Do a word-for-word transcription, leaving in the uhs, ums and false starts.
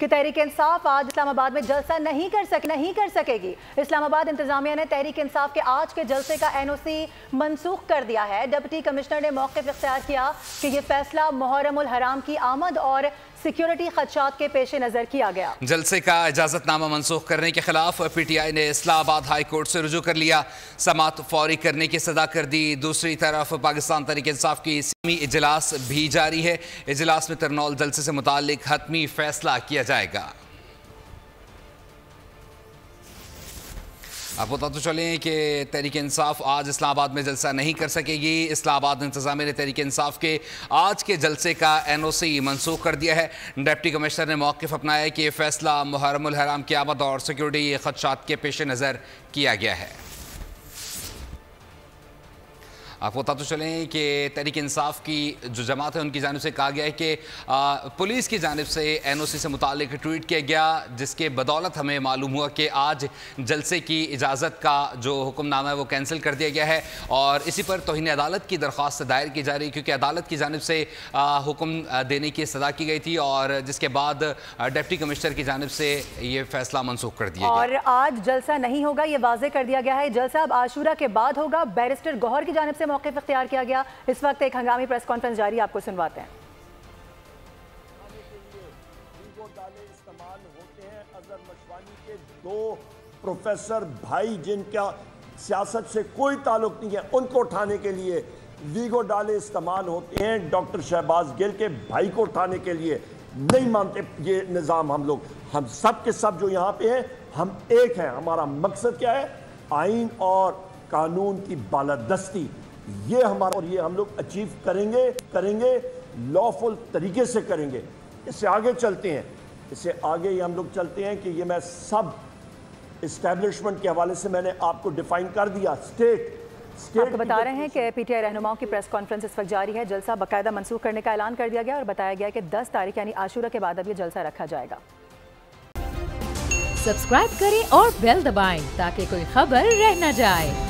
कि तहरीक इंसाफ आज इस्लामाबाद में जलसा नहीं कर सके नहीं कर सकेगी। इस्लामाबाद इंतजामिया ने तहरीक इंसाफ के आज के जलसे का एन ओ सी मनसूख कर दिया है। डिप्टी कमिश्नर ने मौके पर इख्तियार किया कि यह फैसला मुहर्रम उल हराम की आमद और सिक्योरिटी खदशात के पेश नज़र किया गया। जलसे का इजाजतनामा मनसूख करने के खिलाफ पी टी आई ने इस्लामाबाद हाई कोर्ट से रुजू कर लिया। समात फौरी करने की सजा कर दी। दूसरी तरफ पाकिस्तान तहरीक इंसाफ की सीमी इजलास भी जारी है। इजलास में तरनौल जलसे से मुतालिक हतमी फैसला किया जाएगा। आपको बताते चलें कि तहरीक इंसाफ आज इस्लामाबाद में जलसा नहीं कर सकेगी। इस्लामाबाद इंतजामिया ने तहरीक इंसाफ के आज के जलसे का एन ओ सी मनसूख कर दिया है। डिप्टी कमिश्नर ने मौक़िफ़ अपनाया कि यह फैसला मुहर्रम उल हराम की आमद और सिक्योरिटी खदशात के पेश नज़र किया गया है। आपको बताते चलें कि तहरीक इंसाफ की जो जमात है उनकी जानिब से कहा गया है कि पुलिस की जानिब से एन ओ सी से मुतालिक ट्वीट किया गया, जिसके बदौलत हमें मालूम हुआ कि आज जलसे की इजाज़त का जो हुक्मनामा है वो कैंसिल कर दिया गया है और इसी पर तौहीन अदालत की दरख्वास्त दायर की जा रही है, क्योंकि अदालत की जानिब से हुक्म देने की सदा की गई थी और जिसके बाद डिप्टी कमिश्नर की जानिब से ये फैसला मनसूख कर दिया और आज जलसा नहीं होगा, ये वाजे कर दिया गया है। जलसा अब आशूरा के बाद होगा। बैरिस्टर गोहर की जानिब से मौके पर तैयार किया गया। इस वक्त एक हंगामी प्रेस कॉन्फ्रेंस जारी, आपको सुनवाते हैं। इस्तेमाल होते हैं अजरबैजानी के दो प्रोफेसर भाई जिनका सियासत से कोई ताल्लुक नहीं है, उनको उठाने के लिए वीगो डाले इस्तेमाल होते हैं। डॉ शहबाज गिल के भाई को उठाने के लिए नहीं मानते ये निज़ाम। हम लोग हम सब के सब जो यहाँ पे हैं हम एक हैं। हमारा मकसद क्या है? आइन और कानून की बालादस्ती, ये हमारा और ये हम लोग अचीव करेंगे करेंगे लॉफुल तरीके से करेंगे। इससे आगे चलते हैं इससे आगे ही हम लोग चलते हैं कि ये मैं सब इस्टेब्लिशमेंट के हवाले से मैंने आपको डिफाइन कर दिया। स्टेट स्टेट आपको बता रहे हैं कि पीटीआई रहनुमाओं की प्रेस कॉन्फ्रेंस इस वक्त जारी है। जलसा बाकायदा मनसूख करने का ऐलान कर दिया गया और बताया गया कि दस तारीख यानी आशूरा के बाद अब यह जलसा रखा जाएगा। सब्सक्राइब करें और बेल दबाएं ताकि कोई खबर रह न जाए।